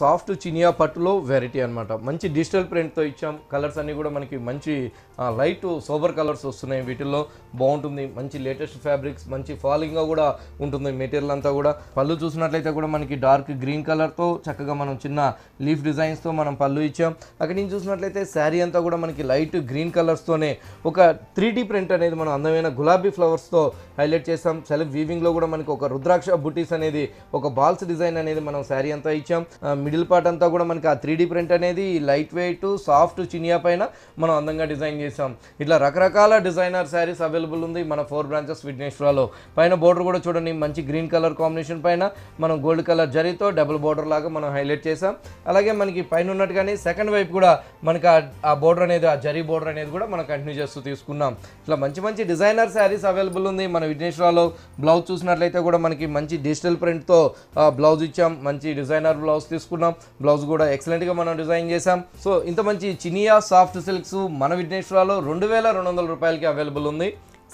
soft Chiniya పట్టులో variety అన్నమాట మంచి డిజిటల్ ప్రింట్ తో ఇచ్చాం కలర్స్ అన్ని కూడా మనకి మంచి లైట్ సోబర్ కలర్స్ వస్తున్నాయి వీటిల్లో బాగుంటుంది మంచి లేటెస్ట్ ఫ్యాబ్రిక్స్ మంచి ఫాలింగ్ గా కూడా ఉంటుంది మెటీరియల్ అంతా కూడా పల్లు చూసినట్లయితే కూడా మనకి డార్క్ గ్రీన్ కలర్ తో చక్కగా మనం చిన్న లీఫ్ డిజైన్స్ తో మనం పల్లు ఇచ్చాం అక్కడ నుంచి చూసినట్లయితే సారీ అంతా కూడా మనకి లైట్ గ్రీన్ కలర్స్ తోనే ఒక 3D ప్రింట్ అనేది మనం అందమైన గులాబీ ఫ్లవర్స్ తో హైలైట్ చేసాం సెల్ఫ్ వీవింగ్ లో కూడా మనకి ఒక రుద్రాక్ష బుటీస్ అనేది ఒక బాల్స్ డిజైన్ అనేది మనం సారీ అంతా ఇచ్చాం మిడిల్ పార్ట్ అంతా కూడా మనకి ఆ 3D ప్రింట్ అనేది లైట్ వెయిట్ సాఫ్ట్ చినియా పైన మనం అందంగా డిజైన్ చేసాం ఇట్లా రకరకాల డిజైనర్ శారీస్ అవైలబుల్ ఉంది మన 4 బ్రాంచెస్ విఘ్నేశ్వరలో పైన బోర్డర్ కూడా చూడండి మంచి గ్రీన్ కలర్ కాంబినేషన్ పైన మనం గోల్డ్ కలర్ జరీతో డబుల్ బోర్డర్ లాగా మనం హైలైట్ చేసాం అలాగే మనకి పైన ఉన్నట్టుగానే సెకండ్ వైపు కూడా మనకి ఆ బోర్డర్ అనేది ఆ జరీ బోర్డర్ అనేది కూడా మనం కంటిన్యూ చేస్తూ తీసుకున్నాం ఇట్లా మంచి మంచి డిజైనర్ శారీస్ అవైలబుల్ ఉంది మన విఘ్నేశ్వరలో బ్లౌజ్ చూసినట్లయితే కూడా మనకి మంచి డిజిటల్ ప్రింట్తో బ్లౌజ్ ఇచ్చాం మంచి డిజైనర్ బ్లౌజ్ తీసుకున్నాం బ్లౌజ్ కూడా ఎక్సలెంట్ గా మనం డిజైన్ చేసాం సో ఇంత మంచి చినియా సాఫ్ట్ సిల్క్స్ మన విఘ్నేశ్వరలో 2200 రూపాయలకి అవైలబుల్ ఉంది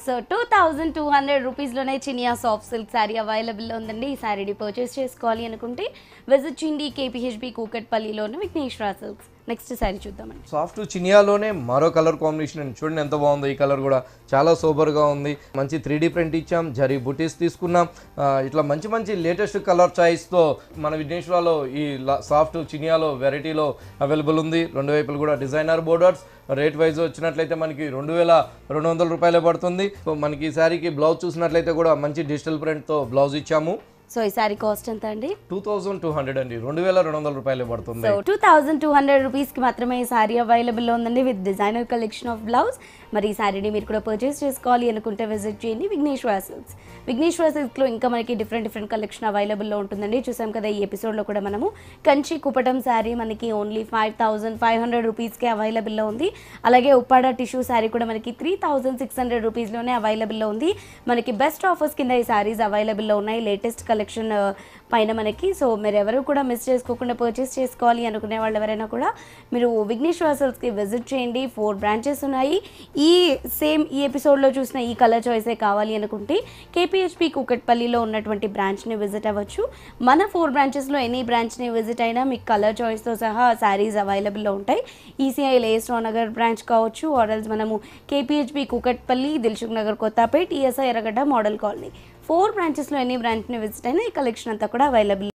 సో 2200 రూపీస్ లోనే Chiniya soft silk sari available ఉందండి ఈ సారీని పర్చేస్ చేసుకోవాలి అనుకుంటే విజిట్ చేయండి KPHB కూకట్పల్లిలోని విఘ్నేశ్వర సిల్క్స్ నెక్స్ట్ సారీ చూద్దామండి సాఫ్ట్ చినియాలోనే మరో కలర్ కాంబినేషన్ అండి చూడండి ఎంత బాగుందో ఈ కలర్ కూడా చాలా సూపర్గా ఉంది మంచి 3D ప్రింట్ ఇచ్చాం జరీ బుటీస్ తీసుకున్నాం ఇట్లా మంచి మంచి లేటెస్ట్ కలర్ చాయిస్తో మన విఘ్నేశ్వరలో ఈ సాఫ్ట్ చినియాలో వెరైటీలో అవైలబుల్ ఉంది రెండు వైపులు కూడా డిజైనర్ బోర్డర్స్ రేట్ వైజ్ వచ్చినట్లయితే మనకి 2200 రూపాయలే పడుతుంది సో మనకి ఈ సారీకి బ్లౌజ్ చూసినట్లయితే కూడా మంచి డిజిటల్ ప్రింట్తో బ్లౌజ్ ఇచ్చాము సో ఈ సారీ కాస్ట్ ఎంత అండి 2200 అండి 2200 రూపాయలు పడుతుంది సో 2200 రూపీస్ కి మాత్రమే ఈ సారీ అవైలబుల్ ఉందండి with designer collection of blouse మరి ఈ సారీని మీరు కూడా పర్చేస్ చేసుకోవాలి అనుకుంటే విజిట్ చేయండి విఘ్నేశ్వర సిల్క్స్ విఘ్నేశ్వర సిల్క్స్లో ఇంకా మనకి డిఫరెంట్ కలెక్షన్ అవైలబుల్లో ఉంటుందండి చూసాం కదా ఈ ఎపిసోడ్లో కూడా మనము కంచి కుపటం శారీ మనకి ఓన్లీ 5500 రూపీస్కే అవైలబుల్లో ఉంది అలాగే ఉప్పాడ టిష్యూ శారీ కూడా మనకి 3600 రూపీస్లోనే అవైలబుల్లో ఉంది మనకి బెస్ట్ ఆఫర్స్ కింద ఈ శారీస్ అవైలబుల్లో ఉన్నాయి లేటెస్ట్ కలెక్షన్ పైన మనకి సో మీరు ఎవరు కూడా మిస్ చేసుకోకుండా పర్చేస్ చేసుకోవాలి అనుకునే వాళ్ళు ఎవరైనా కూడా మీరు విఘ్నేశ్వర సిల్క్స్కి విజిట్ చేయండి 4 బ్రాంచెస్ ఉన్నాయి ఈ సేమ్ ఈ ఎపిసోడ్లో చూసిన ఈ కలర్ చాయిసే కావాలి అనుకుంటే KPHB కూకట్పల్లిలో ఉన్నటువంటి బ్రాంచ్ని విజిట్ అవ్వచ్చు మన 4 బ్రాంచెస్లో ఎనీ బ్రాంచ్ని విజిట్ అయినా మీకు కలర్ చాయిస్తో సహా శారీస్ అవైలబుల్లో ఉంటాయి ICICI నగర్ బ్రాంచ్ కావచ్చు ఆర్ఎల్స్ మనము KPHB Kukatpally Dilsukhnagar Kothapet ESI Erragadda model Colony 4 బ్రాంచెస్లో ఎనీ బ్రాంచ్ని విజిట్ అయినా ఈ కలెక్షన్ అంతా కూడా అవైలబుల్